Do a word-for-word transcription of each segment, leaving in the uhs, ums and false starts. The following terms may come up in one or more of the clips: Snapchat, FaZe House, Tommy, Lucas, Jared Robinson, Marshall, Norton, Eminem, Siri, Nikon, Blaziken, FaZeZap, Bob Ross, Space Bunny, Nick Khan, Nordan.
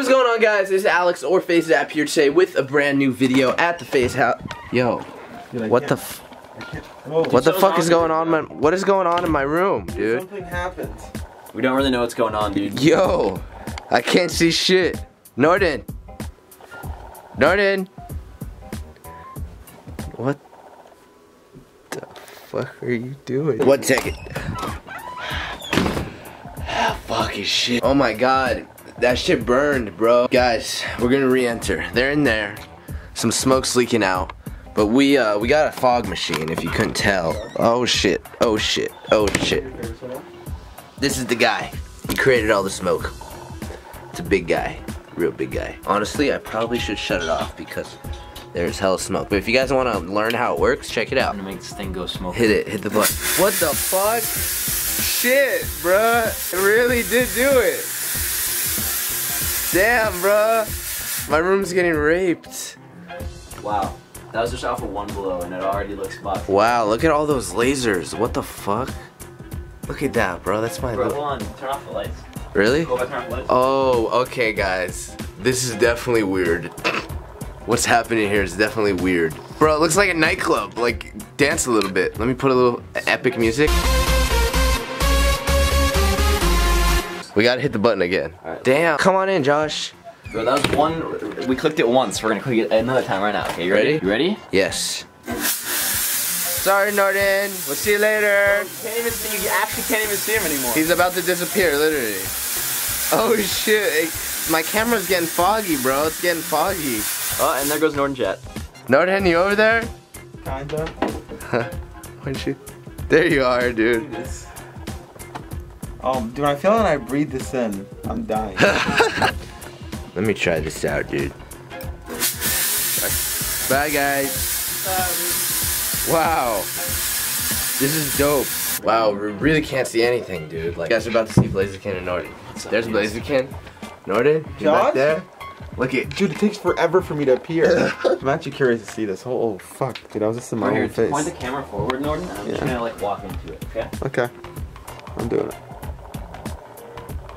What is going on, guys? It's Alex or FaZeZap here today with a brand new video at the FaZe House. Yo, dude, what the f Whoa, what the fuck is going on? My, what is going on in my room, dude? Something happened. We don't really know what's going on, dude. Yo, I can't see shit. Nordan, Nordan, what the fuck are you doing? One second. Fuck is shit. Oh my god. That shit burned, bro. Guys, we're gonna re-enter. They're in there. Some smoke's leaking out. But we uh, we got a fog machine, if you couldn't tell. Oh shit, oh shit, oh shit. This is the guy. He created all the smoke. It's a big guy, real big guy. Honestly, I probably should shut it off because there's hella smoke. But if you guys wanna learn how it works, check it out. I'm gonna make this thing go smoke. Hit it, hit the button. What the fuck? Shit, bruh. It really did do it. Damn, bruh. My room's getting raped. Wow. That was just off of one blow and it already looks buff. Wow, look at all those lasers. What the fuck? Look at that, bro. That's my bro, hold on. Turn off the lights. Really? Go turn off the lights. Oh, okay, guys. This is definitely weird. What's happening here is definitely weird. Bro, it looks like a nightclub. Like, dance a little bit. Let me put a little epic music. We gotta hit the button again. Right. Damn. Come on in, Josh. Bro, that was one. We clicked it once. We're gonna click it another time right now. Okay, you ready? ready? You ready? Yes. Sorry, Nordan. We'll see you later. Bro, you can't even see. You actually can't even see him anymore. He's about to disappear, literally. Oh shit! It, my camera's getting foggy, bro. It's getting foggy. Oh, and there goes Nordan Chat. Nordan, you over there? Kinda. Why'd you? There you are, dude. Oh, dude, I feel when I breathe this in, I'm dying. Let me try this out, dude. Bye, guys. Wow. This is dope. Wow, we really can't see anything, dude. Like, you guys are about to see Blaziken and Nordan. There's Blaziken. Nordan, you back there? Look at, dude, it takes forever for me to appear. I'm actually curious to see this whole, oh, fuck. Dude, I was just in my own face. Point the camera forward, Nordan. I'm just gonna, like, walk into it, okay? Okay. I'm doing it.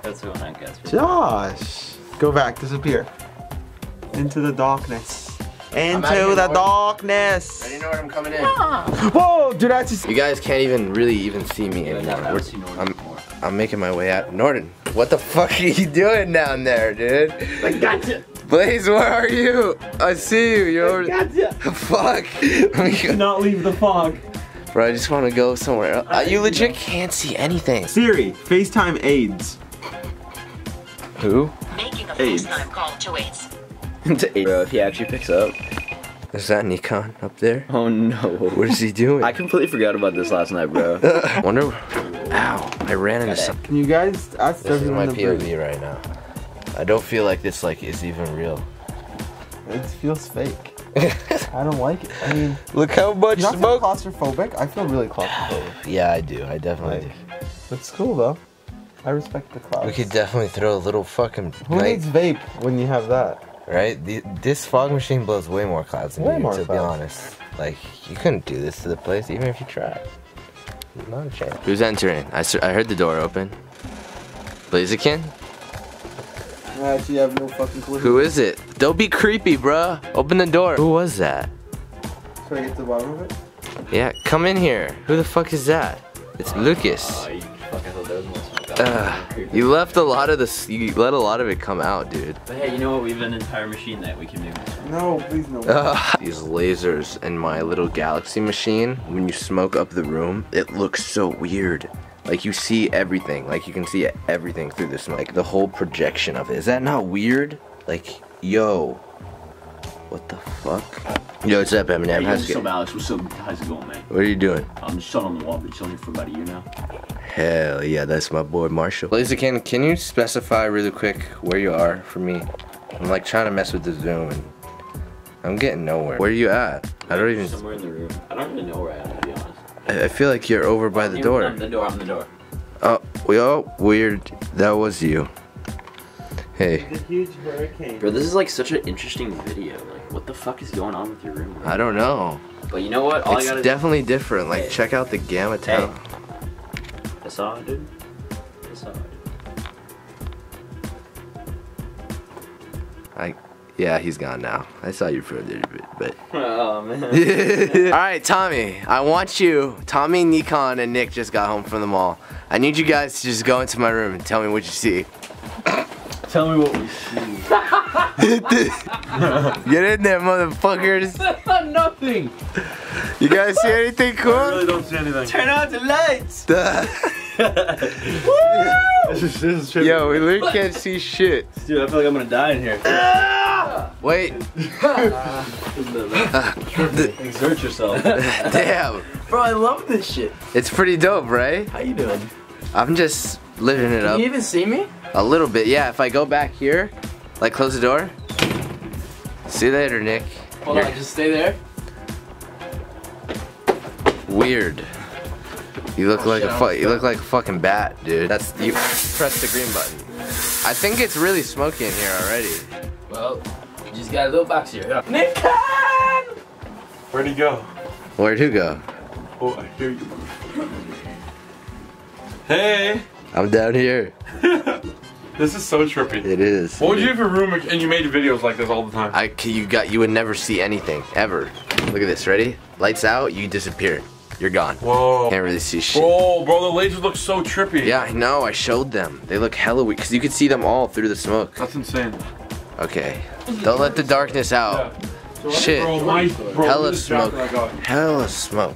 That's what I guess. Josh! Go back, disappear. Into the darkness. Into the darkness! I didn't know what I'm coming in. Yeah. Whoa, dude, I just. You guys can't even really even see me anymore. I'm, I'm making my way out. Nordan, what the fuck are you doing down there, dude? I gotcha! Blaze, where are you? I see you, you're. I gotcha! Fuck! Do not leave the fog. Bro, I just want to go somewhere else. Uh, you legit can't see anything. Siri, FaceTime AIDS. Who? Making a FaceTime call to AIDS. To AIDS. Bro, if he actually picks up. Is that Nikon up there? Oh no. What is he doing? I completely forgot about this last night, bro. Wonder. Ow, I ran into something. Can you guys ask this is my P O V break. Right now. I don't feel like this like is even real. It feels fake. I don't like it. I mean, look how much you're not smoke. Claustrophobic? I feel really claustrophobic. Yeah, I do. I definitely like, do. That's cool though. I respect the clouds. We could definitely throw a little fucking. Who night. Needs vape when you have that? Right? The, this fog machine blows way more clouds than way you, more to clouds. Be honest. Like, you couldn't do this to the place even if you tried. Not a chance. Who's entering? I, I heard the door open. Blaziken? I actually have no fucking clue. Who is it? Don't be creepy, bruh. Open the door. Who was that? Should I get to the bottom of it? Yeah, come in here. Who the fuck is that? It's uh, Lucas. Uh, you fucking thought that was more. Uh, you left a lot of this. You let a lot of it come out, dude. But hey, you know what? We have an entire machine that we can do. No, please no. Uh, these lasers in my little galaxy machine. When you smoke up the room, it looks so weird. Like you see everything. Like you can see everything through this. Like the whole projection of it. Is that not weird? Like, yo, what the fuck? Yo, what's up, Eminem? Hey, how's it going? Alex, what's up? How's it going, man? What are you doing? I'm just on the wall. I've been chilling for about a year now. Hell yeah, that's my boy Marshall. Blaziken, can you specify really quick where you are for me? I'm like trying to mess with the zoom and I'm getting nowhere. Where are you at? I don't even. Somewhere in the room. I don't even know where I am, to be honest. I, I feel like you're over by the door. I'm the door. I'm the door. Oh, we all weird. That was you. Hey. The huge hurricane. Bro, this is like such an interesting video. Like, what the fuck is going on with your room? Right? I don't know. But you know what? All it's I gotta definitely do different. Like, hey. Check out the Gamma Town. Hey. I saw it, dude. I saw it. I, yeah, he's gone now. I saw you for a little bit, but. Oh, man. All right, Tommy, I want you, Tommy, Nikon, and Nick just got home from the mall. I need you guys to just go into my room and tell me what you see. Tell me what we see. Get in there, motherfuckers. Nothing. You guys see anything cool? I really don't see anything. Turn on the lights. Woo! This is, this is Yo, we literally can't see shit. Dude, I feel like I'm gonna die in here. Wait. Exert yourself. Damn. Bro, I love this shit. It's pretty dope, right? How you doing? I'm just living it Can up. Can you even see me? A little bit, yeah. If I go back here, like close the door. See you later, Nick. Hold You're on, just stay there. Weird. You look oh, like a fuck. You look like a fucking bat, dude. That's you. Press the green button. I think it's really smoky in here already. Well, you just got a little box here. Yeah. Nick Khan! Where'd he go? Where'd who go? Oh, I hear you. Hey. I'm down here. This is so trippy. It is. What would you do if your room and you made videos like this all the time? I you got you would never see anything ever. Look at this. Ready? Lights out. You disappear. You're gone. Whoa. Can't really see shit. Whoa, bro, the lasers look so trippy. Yeah, I know. I showed them. They look hella weak because you could see them all through the smoke. That's insane. Okay. Don't let the darkness out. Yeah. So shit. Bro, my, bro, hella smoke. Hella smoke.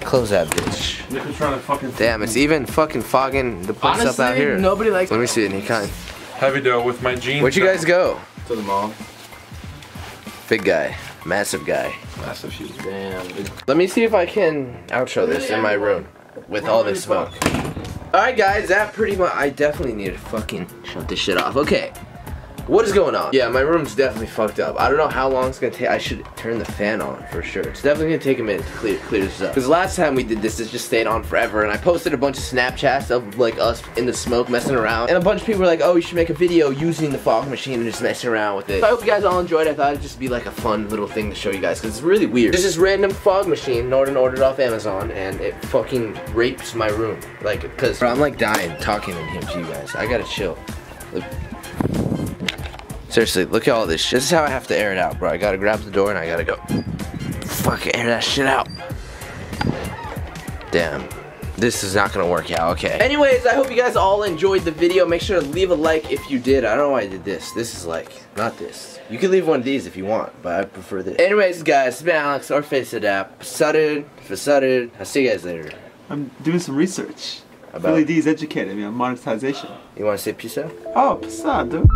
Close that bitch. Nick's trying to fucking Damn, it's me. even fucking fogging the place Honestly, up out here. Nobody likes Let me see it, Nikon. Heavy dough with my jeans. Where'd you guys go? To the mall. Big guy. Massive guy. Massive shoes. Damn. Dude. Let me see if I can outro this in my room with all this smoke. Alright, guys, that pretty much. I definitely need to fucking shut this shit off. Okay. What is going on? Yeah, my room's definitely fucked up. I don't know how long it's gonna take. I should turn the fan on for sure. It's definitely gonna take a minute to clear, clear this up. Because last time we did this, it just stayed on forever. And I posted a bunch of Snapchats of like us in the smoke messing around. And a bunch of people were like, oh, you should make a video using the fog machine and just messing around with it. So I hope you guys all enjoyed. I thought it'd just be like a fun little thing to show you guys. Because it's really weird. There's this random fog machine Norton ordered off Amazon. And it fucking rapes my room. Like, because bro, I'm like dying talking in here to you guys. I gotta chill. Look. Seriously, look at all this shit. This is how I have to air it out, bro. I gotta grab the door and I gotta go. Fuck, air that shit out. Damn. This is not gonna work out, okay. Anyways, I hope you guys all enjoyed the video. Make sure to leave a like if you did. I don't know why I did this. This is like, not this. You can leave one of these if you want, but I prefer this. Anyways, guys, it's been Alex or FaZeZap. Sudden, for sudden. I'll see you guys later. I'm doing some research. About? Philly D's educated me on monetization. You wanna say peace out? Oh, peace out, dude.